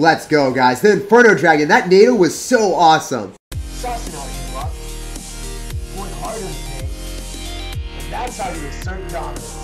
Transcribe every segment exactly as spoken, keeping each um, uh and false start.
Let's go, guys. The Inferno Dragon. That NATO was so awesome. Going hard in the paint. And that's how you assert dominance.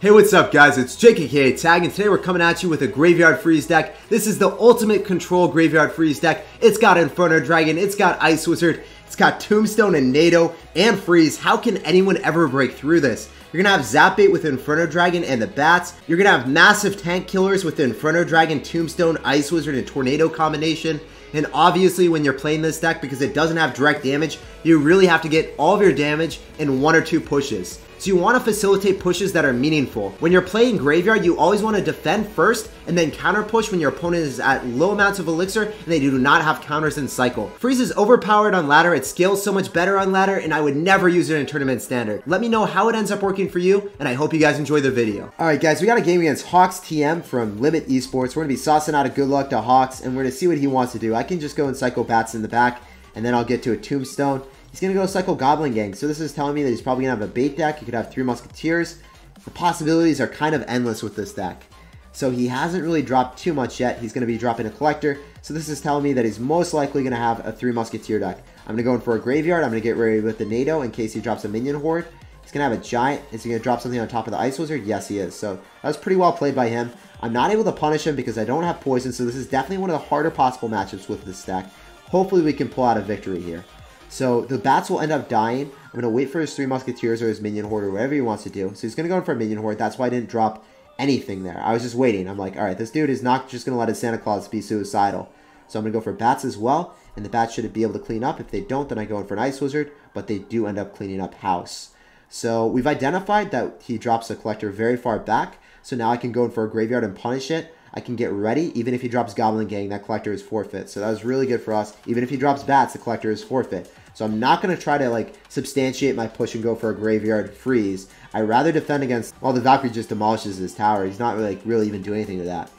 Hey, what's up, guys? It's J K K Tag, and today we're coming at you with a Graveyard Freeze deck. This is the ultimate control Graveyard Freeze deck. It's got Inferno Dragon, it's got Ice Wizard, it's got Tombstone and NATO and Freeze. How can anyone ever break through this? You're gonna have Zap Bait with Inferno Dragon and the Bats. You're gonna have massive tank killers with the Inferno Dragon, Tombstone, Ice Wizard, and Tornado combination. And obviously when you're playing this deck, because it doesn't have direct damage, you really have to get all of your damage in one or two pushes. So you want to facilitate pushes that are meaningful. When you're playing Graveyard, you always want to defend first and then counter push when your opponent is at low amounts of elixir and they do not have counters in cycle. Freeze is overpowered on ladder, it scales so much better on ladder, and I would never use it in tournament standard. Let me know how it ends up working for you, and I hope you guys enjoy the video. Alright guys, we got a game against Hawks T M from Limit Esports. We're going to be saucing out a good luck to Hawks, and we're going to see what he wants to do. I can just go and cycle Bats in the back, and then I'll get to a Tombstone. He's going to go cycle Goblin Gang, so this is telling me that he's probably going to have a bait deck. He could have three Musketeers. The possibilities are kind of endless with this deck. So he hasn't really dropped too much yet. He's going to be dropping a Collector, so this is telling me that he's most likely going to have a three Musketeer deck. I'm going to go in for a Graveyard. I'm going to get ready with the NATO in case he drops a Minion Horde. He's going to have a Giant. Is he going to drop something on top of the Ice Wizard? Yes, he is. So that was pretty well played by him. I'm not able to punish him because I don't have Poison, so this is definitely one of the harder possible matchups with this deck. Hopefully we can pull out a victory here. So the Bats will end up dying. I'm going to wait for his three Musketeers or his Minion Horde or whatever he wants to do. So he's going to go in for a Minion Horde. That's why I didn't drop anything there. I was just waiting. I'm like, all right, this dude is not just going to let his Santa Claus be suicidal. So I'm going to go for Bats as well. And the Bats should be able to clean up. If they don't, then I go in for an Ice Wizard. But they do end up cleaning up house. So we've identified that he drops a Collector very far back. So now I can go in for a Graveyard and punish it. I can get ready. Even if he drops Goblin Gang, that Collector is forfeit. So that was really good for us. Even if he drops Bats, the Collector is forfeit. So I'm not going to try to like substantiate my push and go for a Graveyard Freeze. I'd rather defend against... Well, the Valkyrie just demolishes his tower. He's not like really even doing anything to that.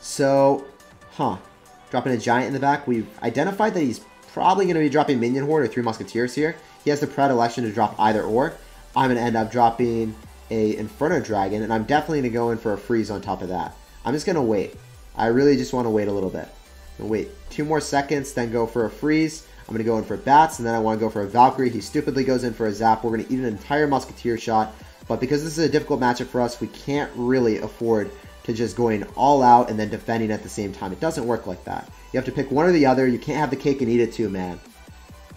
So, huh. Dropping a Giant in the back. We've identified that he's probably going to be dropping Minion Horde or three Musketeers here. He has the predilection to drop either or. I'm going to end up dropping a Inferno Dragon, and I'm definitely going to go in for a Freeze on top of that. I'm just going to wait. I really just want to wait a little bit. I'm going to wait two more seconds, then go for a Freeze. I'm going to go in for Bats, and then I want to go for a Valkyrie. He stupidly goes in for a Zap. We're going to eat an entire Musketeer shot, but because this is a difficult matchup for us, we can't really afford to just going all out and then defending at the same time. It doesn't work like that. You have to pick one or the other. You can't have the cake and eat it too, man.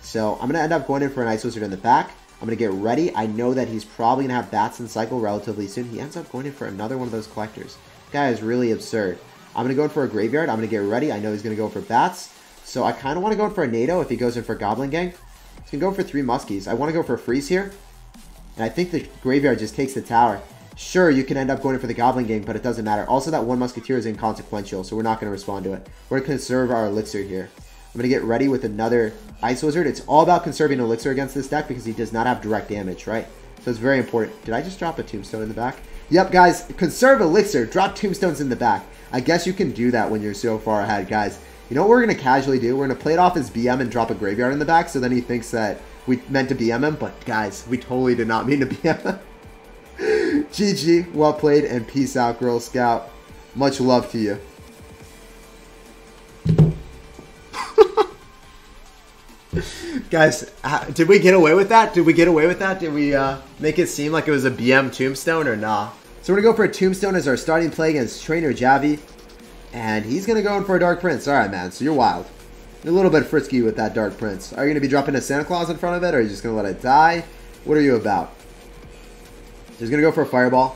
So I'm going to end up going in for an Ice Wizard in the back. I'm going to get ready. I know that he's probably going to have Bats in cycle relatively soon. He ends up going in for another one of those Collectors. This guy is really absurd. I'm going to go in for a Graveyard. I'm going to get ready. I know he's going to go for Bats. So I kind of want to go in for a NATO if he goes in for Goblin Gang. He's going to go for three Muskies. I want to go for Freeze here. And I think the Graveyard just takes the tower. Sure, you can end up going for the Goblin Gang, but it doesn't matter. Also, that one Musketeer is inconsequential, so we're not going to respond to it. We're going to conserve our elixir here. I'm going to get ready with another Ice Wizard. It's all about conserving elixir against this deck because he does not have direct damage, right? So it's very important. Did I just drop a Tombstone in the back? Yep, guys. Conserve elixir. Drop Tombstones in the back. I guess you can do that when you're so far ahead, guys. You know what we're going to casually do? We're going to play it off as B M and drop a Graveyard in the back, so then he thinks that we meant to B M him, but guys, we totally did not mean to B M him. G G. Well played, and peace out, Girl Scout. Much love to you. Guys, did we get away with that? Did we get away with that? Did we uh, make it seem like it was a B M Tombstone or nah? So we're going to go for a Tombstone as our starting play against Trainer Javi. And he's going to go in for a Dark Prince. Alright, man. So you're wild. You're a little bit frisky with that Dark Prince. Are you going to be dropping a Santa Claus in front of it? Or are you just going to let it die? What are you about? He's going to go for a Fireball.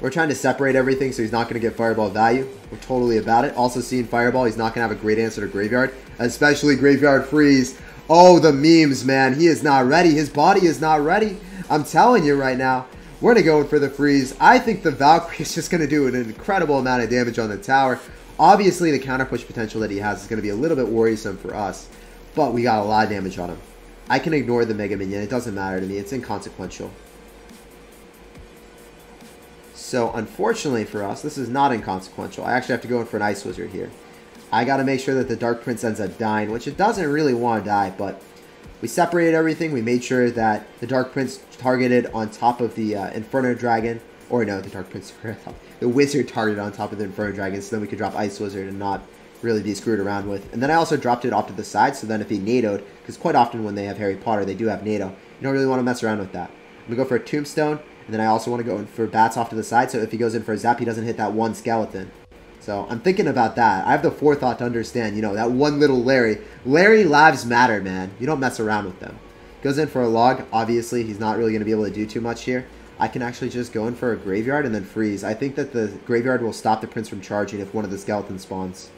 We're trying to separate everything so he's not going to get Fireball value. We're totally about it. Also seeing Fireball, he's not going to have a great answer to Graveyard. Especially Graveyard Freeze. Oh, the memes, man. He is not ready. His body is not ready. I'm telling you right now. We're going to go in for the Freeze. I think the Valkyrie is just going to do an incredible amount of damage on the tower. Obviously, the counter push potential that he has is going to be a little bit worrisome for us. But we got a lot of damage on him. I can ignore the Mega Minion. It doesn't matter to me. It's inconsequential. So, unfortunately for us, this is not inconsequential. I actually have to go in for an Ice Wizard here. I got to make sure that the Dark Prince ends up dying, which it doesn't really want to die, but we separated everything. We made sure that the Dark Prince targeted on top of the uh, Inferno Dragon. Or no, the Dark Prince, the Wizard targeted on top of the Inferno Dragon, so then we could drop Ice Wizard and not really be screwed around with. And then I also dropped it off to the side, so then if he NATO'd, because quite often when they have Harry Potter, they do have NATO. You don't really want to mess around with that. I'm going to go for a Tombstone, and then I also want to go in for bats off to the side, so if he goes in for a zap, he doesn't hit that one skeleton. So I'm thinking about that. I have the forethought to understand, you know, that one little Larry. Larry lives matter, man. You don't mess around with them. Goes in for a log. Obviously, he's not really going to be able to do too much here. I can actually just go in for a graveyard and then freeze. I think that the graveyard will stop the prince from charging if one of the skeletons spawns.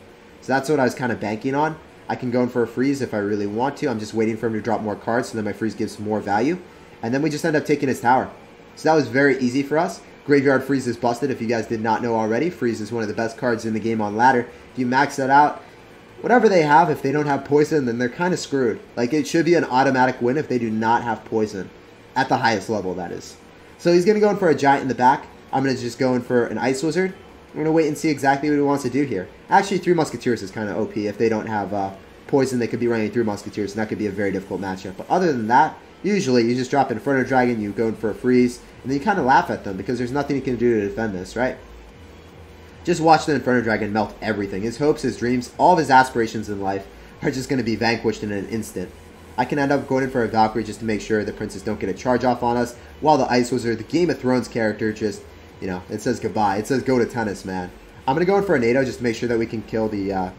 So that's what I was kind of banking on. I can go in for a freeze if I really want to. I'm just waiting for him to drop more cards, so then my freeze gives more value. And then we just end up taking his tower. So that was very easy for us. Graveyard Freeze is busted, if you guys did not know already. Freeze is one of the best cards in the game on ladder. If you max that out, whatever they have, if they don't have poison, then they're kind of screwed. Like, it should be an automatic win if they do not have poison. At the highest level, that is. So he's going to go in for a giant in the back. I'm going to just go in for an Ice Wizard. I'm going to wait and see exactly what he wants to do here. Actually, three Musketeers is kind of O P. If they don't have uh, poison, they could be running through Musketeers, and that could be a very difficult matchup. But other than that, usually you just drop Inferno Dragon, you go in for a freeze, and then you kind of laugh at them because there's nothing you can do to defend this, right? Just watch the Inferno Dragon melt everything. His hopes, his dreams, all of his aspirations in life are just going to be vanquished in an instant. I can end up going in for a Valkyrie just to make sure the princes don't get a charge off on us, while the Ice Wizard, the Game of Thrones character, just, you know, it says goodbye. It says go to tennis, man. I'm going to go in for a NATO just to make sure that we can kill the, uh,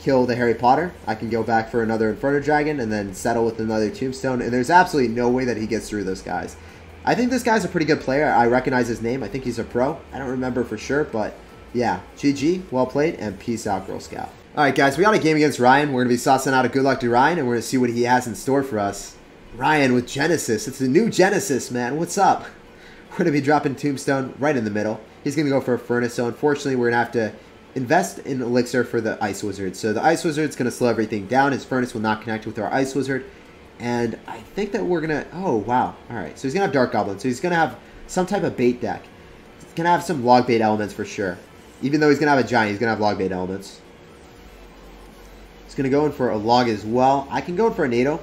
kill the Harry Potter. I can go back for another Inferno Dragon and then settle with another Tombstone, and there's absolutely no way that he gets through those guys. I think this guy's a pretty good player. I recognize his name. I think he's a pro. I don't remember for sure, but yeah. G G, well played, and peace out, Girl Scout. All right, guys, we got a game against Ryan. We're going to be saucing out a good luck to Ryan, and we're going to see what he has in store for us. Ryan with Genesis. It's the new Genesis, man. What's up? We're going to be dropping Tombstone right in the middle. He's going to go for a Furnace, so unfortunately, we're going to have to invest in Elixir for the Ice Wizard. So the Ice Wizard's going to slow everything down. His Furnace will not connect with our Ice Wizard. And I think that we're going to... Oh, wow. All right. So he's going to have Dark Goblin. So he's going to have some type of bait deck. He's going to have some log bait elements for sure. Even though he's going to have a giant, he's going to have log bait elements. He's going to go in for a log as well. I can go in for a NATO.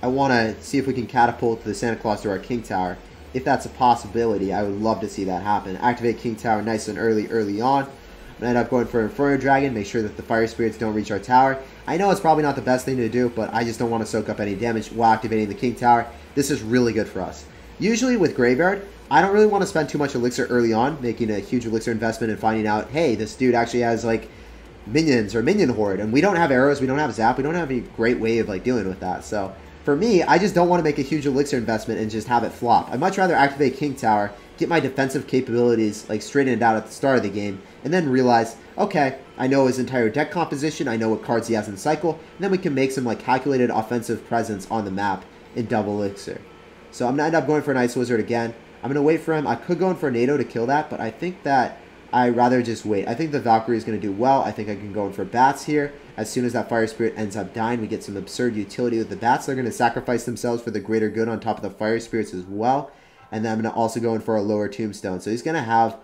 I want to see if we can catapult the Santa Claus to our King Tower. If that's a possibility, I would love to see that happen. Activate King Tower nice and early, early on. I'm going to end up going for Inferno Dragon. Make sure that the Fire Spirits don't reach our tower. I know it's probably not the best thing to do, but I just don't want to soak up any damage while activating the King Tower. This is really good for us. Usually with Graveyard, I don't really want to spend too much Elixir early on, making a huge Elixir investment and finding out, hey, this dude actually has, like, minions or minion horde, and we don't have arrows, we don't have zap, we don't have any great way of, like, dealing with that. So for me, I just don't want to make a huge Elixir investment and just have it flop. I'd much rather activate King Tower, get my defensive capabilities, like, straightened out at the start of the game, and then realize, okay, I know his entire deck composition, I know what cards he has in cycle, and then we can make some, like, calculated offensive presence on the map in double Elixir. So I'm going to end up going for an Ice Wizard again. I'm going to wait for him. I could go in for a NATO to kill that, but I think that I'd rather just wait. I think the Valkyrie is going to do well. I think I can go in for bats here. As soon as that Fire Spirit ends up dying, we get some absurd utility with the bats. They're going to sacrifice themselves for the greater good on top of the Fire Spirits as well. And then I'm going to also go in for a lower Tombstone. So he's going to have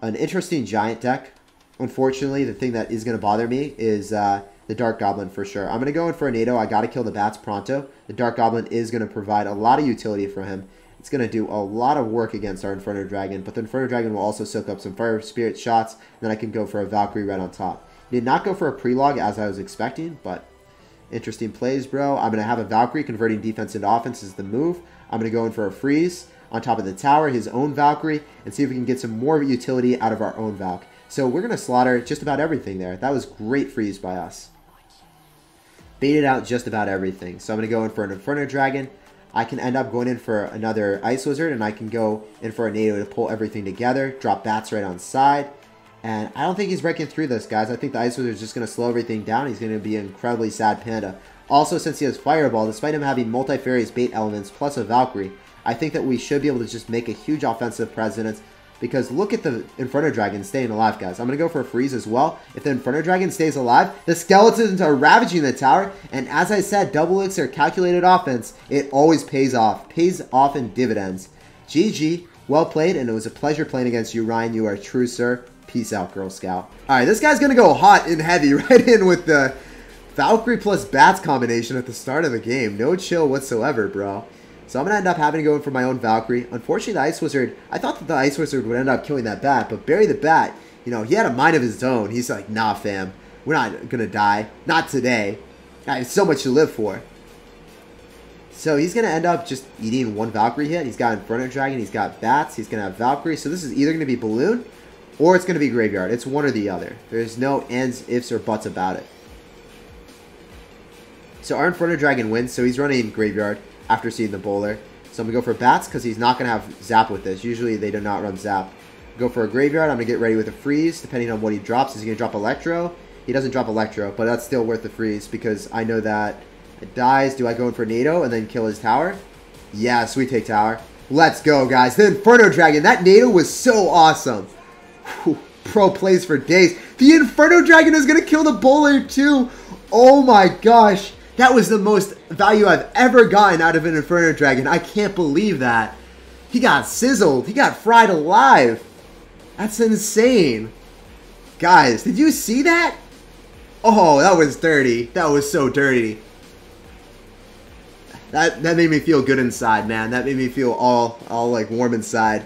an interesting giant deck. Unfortunately, the thing that is going to bother me is uh, the Dark Goblin for sure. I'm going to go in for a NATO. I got to kill the bats pronto. The Dark Goblin is going to provide a lot of utility for him. It's going to do a lot of work against our Inferno Dragon, but the Inferno Dragon will also soak up some Fire Spirit shots, and then I can go for a Valkyrie right on top. Did not go for a Prelog as I was expecting, but interesting plays, bro. I'm going to have a Valkyrie. Converting defense into offense is the move. I'm going to go in for a freeze on top of the tower, his own Valkyrie, and see if we can get some more utility out of our own Valk. So we're going to slaughter just about everything there. That was great freeze by us. Baited out just about everything. So I'm going to go in for an Inferno Dragon. I can end up going in for another Ice Wizard, and I can go in for a NATO to pull everything together, drop bats right on side. And I don't think he's breaking through this, guys. I think the Ice Wizard is just going to slow everything down. He's going to be an incredibly sad panda. Also, since he has Fireball, despite him having multifarious bait elements plus a Valkyrie, I think that we should be able to just make a huge offensive presence, because look at the Inferno Dragon staying alive, guys. I'm going to go for a freeze as well. If the Inferno Dragon stays alive, the skeletons are ravaging the tower. And as I said, double elixir, calculated offense, it always pays off. Pays off in dividends. G G, well played, and it was a pleasure playing against you, Ryan. You are a true sir. Peace out, Girl Scout. All right, this guy's going to go hot and heavy right in with the Valkyrie plus bats combination at the start of the game. No chill whatsoever, bro. So I'm going to end up having to go in for my own Valkyrie. Unfortunately, the Ice Wizard, I thought that the Ice Wizard would end up killing that bat, but Barry the Bat, you know, he had a mind of his own. He's like, nah, fam, we're not going to die. Not today. I have so much to live for. So he's going to end up just eating one Valkyrie hit. He's got Inferno Dragon. He's got Bats. He's going to have Valkyrie. So this is either going to be Balloon or it's going to be Graveyard. It's one or the other. There's no ands, ifs, or buts about it. So our Inferno Dragon wins. So he's running Graveyard after seeing the bowler. So I'm going to go for Bats because he's not going to have Zap with this. Usually they do not run Zap. Go for a Graveyard. I'm going to get ready with a Freeze depending on what he drops. Is he going to drop Electro? He doesn't drop Electro, but that's still worth the Freeze because I know that it dies. Do I go in for Nado and then kill his tower? Yes, we take tower. Let's go, guys. The Inferno Dragon. That Nado was so awesome. Whew, pro plays for days. The Inferno Dragon is going to kill the bowler too. Oh my gosh. That was the most value I've ever gotten out of an Inferno Dragon. I can't believe that. He got sizzled. He got fried alive. That's insane. Guys, did you see that? Oh, that was dirty. That was so dirty. That, that made me feel good inside, man. That made me feel all, all like warm inside.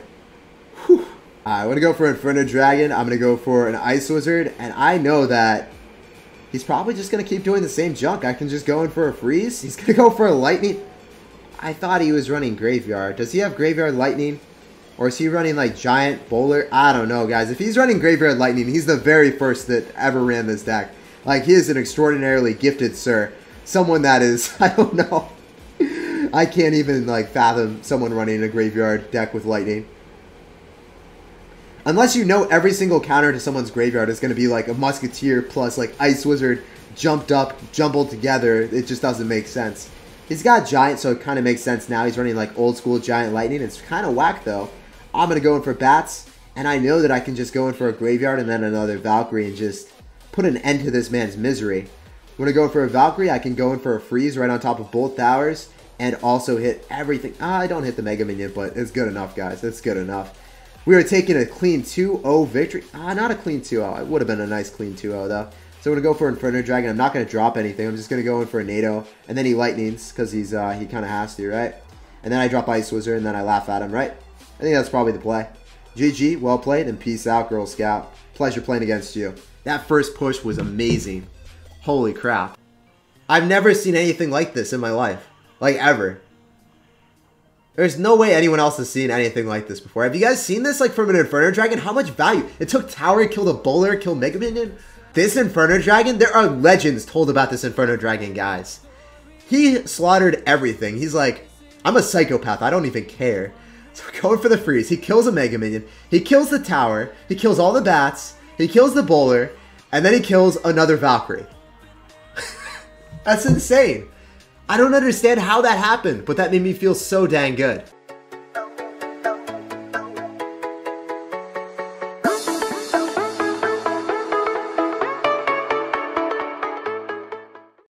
Whew. Alright, I'm going to go for Inferno Dragon. I'm going to go for an Ice Wizard. And I know that he's probably just going to keep doing the same junk. I can just go in for a Freeze. He's going to go for a Lightning. I thought he was running Graveyard. Does he have Graveyard Lightning? Or is he running like Giant Bowler? I don't know, guys. If he's running Graveyard Lightning, he's the very first that ever ran this deck. Like, he is an extraordinarily gifted sir. Someone that is, I don't know. I can't even like fathom someone running a Graveyard deck with Lightning. Unless you know every single counter to someone's Graveyard is going to be like a Musketeer plus like Ice Wizard jumped up, jumbled together, it just doesn't make sense. He's got Giant, so it kind of makes sense now. He's running like old school Giant Lightning. It's kind of whack though. I'm going to go in for Bats, and I know that I can just go in for a Graveyard and then another Valkyrie and just put an end to this man's misery. I'm going to go in for a Valkyrie. I can go in for a Freeze right on top of both towers. And also hit everything. Ah, I don't hit the Mega Minion, but it's good enough, guys. It's good enough. We are taking a clean two oh victory. Ah, not a clean two oh. It would have been a nice clean two oh, though. So I'm going to go for Inferno Dragon. I'm not going to drop anything. I'm just going to go in for a Nado. And then he Lightnings, because he's uh, he kind of has to, right? And then I drop Ice Wizard, and then I laugh at him, right? I think that's probably the play. G G, well played, and peace out, Girl Scout. Pleasure playing against you. That first push was amazing. Holy crap. I've never seen anything like this in my life. Like, ever. There's no way anyone else has seen anything like this before. Have you guys seen this, like, from an Inferno Dragon? How much value? It took tower, killed a bowler, killed Mega Minion. This Inferno Dragon, there are legends told about this Inferno Dragon, guys. He slaughtered everything. He's like, I'm a psychopath. I don't even care. So going for the Freeze. He kills a Mega Minion. He kills the tower. He kills all the bats. He kills the bowler. And then he kills another Valkyrie. That's insane. I don't understand how that happened, but that made me feel so dang good.